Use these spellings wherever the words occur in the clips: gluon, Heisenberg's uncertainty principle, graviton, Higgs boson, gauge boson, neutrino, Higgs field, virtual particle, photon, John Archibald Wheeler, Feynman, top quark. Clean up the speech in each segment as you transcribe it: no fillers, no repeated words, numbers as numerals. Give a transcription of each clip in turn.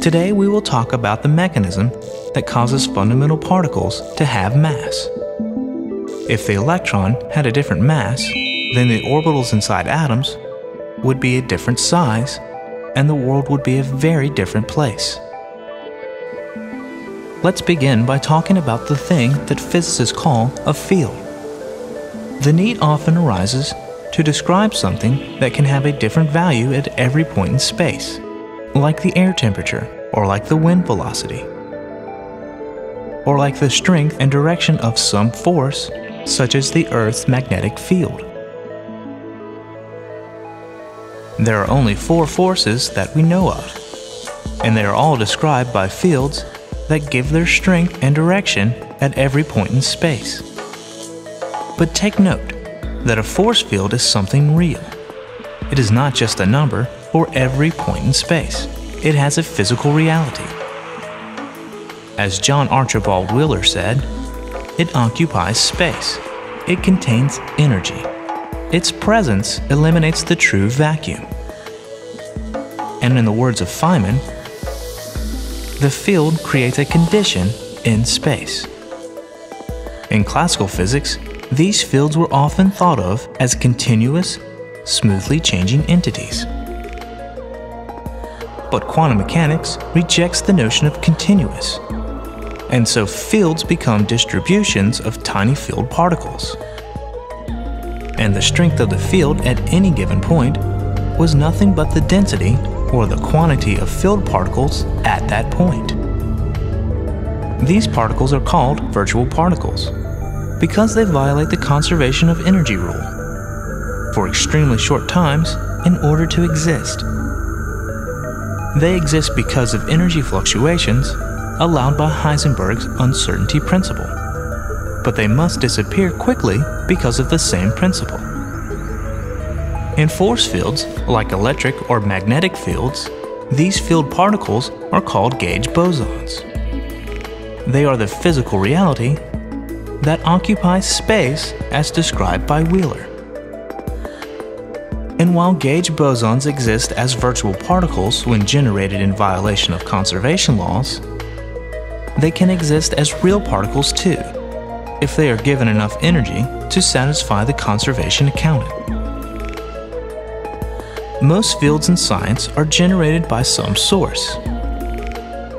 Today we will talk about the mechanism that causes fundamental particles to have mass. If the electron had a different mass, then the orbitals inside atoms would be a different size, and the world would be a very different place. Let's begin by talking about the thing that physicists call a field. The need often arises to describe something that can have a different value at every point in space, like the air temperature, or like the wind velocity, or like the strength and direction of some force, such as the Earth's magnetic field. There are only 4 forces that we know of, and they are all described by fields that give their strength and direction at every point in space. But take note that a force field is something real. It is not just a number or every point in space. It has a physical reality. As John Archibald Wheeler said, it occupies space. It contains energy. Its presence eliminates the true vacuum. And in the words of Feynman, the field creates a condition in space. In classical physics, these fields were often thought of as continuous, smoothly changing entities. But quantum mechanics rejects the notion of continuous, and so fields become distributions of tiny field particles. And the strength of the field at any given point was nothing but the density or the quantity of field particles at that point. These particles are called virtual particles because they violate the conservation of energy rule for extremely short times in order to exist. They exist because of energy fluctuations allowed by Heisenberg's uncertainty principle, but they must disappear quickly because of the same principle. In force fields, like electric or magnetic fields, these field particles are called gauge bosons. They are the physical reality that occupies space as described by Wheeler. And while gauge bosons exist as virtual particles when generated in violation of conservation laws, they can exist as real particles too, if they are given enough energy to satisfy the conservation accounted. Most fields in science are generated by some source.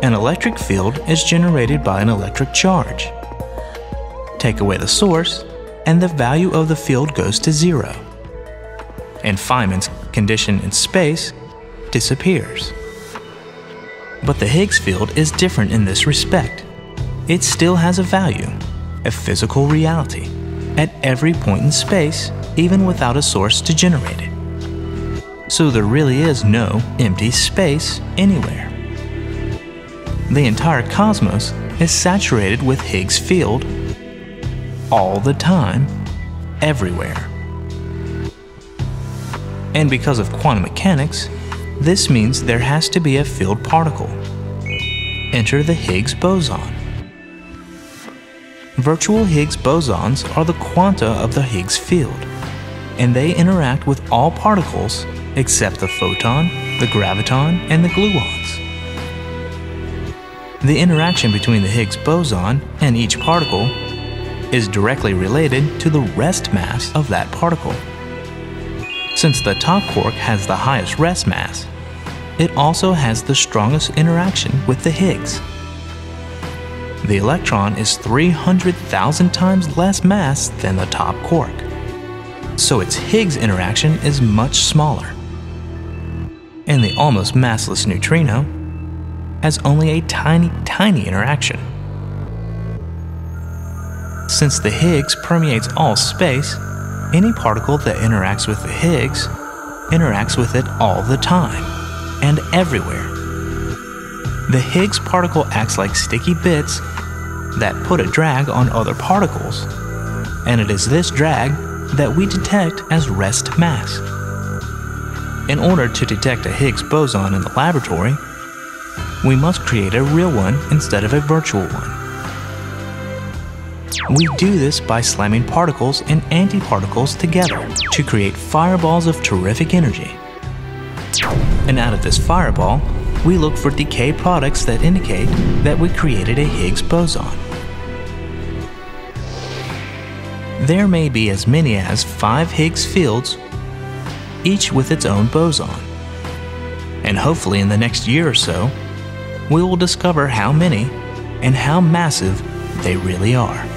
An electric field is generated by an electric charge. Take away the source, and the value of the field goes to zero, and Feynman's condition in space disappears. But the Higgs field is different in this respect. It still has a value, a physical reality, at every point in space, even without a source to generate it. So there really is no empty space anywhere. The entire cosmos is saturated with Higgs field all the time, everywhere. And because of quantum mechanics, this means there has to be a field particle. Enter the Higgs boson. Virtual Higgs bosons are the quanta of the Higgs field, and they interact with all particles except the photon, the graviton, and the gluons. The interaction between the Higgs boson and each particle is directly related to the rest mass of that particle. Since the top quark has the highest rest mass, it also has the strongest interaction with the Higgs. The electron is 300,000 times less mass than the top quark, so its Higgs interaction is much smaller. And the almost massless neutrino has only a tiny, tiny interaction. Since the Higgs permeates all space, any particle that interacts with the Higgs interacts with it all the time and everywhere. The Higgs particle acts like sticky bits that put a drag on other particles, and it is this drag that we detect as rest mass. In order to detect a Higgs boson in the laboratory, we must create a real one instead of a virtual one. We do this by slamming particles and antiparticles together to create fireballs of terrific energy. And out of this fireball, we look for decay products that indicate that we created a Higgs boson. There may be as many as 5 Higgs fields, each with its own boson. And hopefully in the next year or so, we will discover how many and how massive they really are.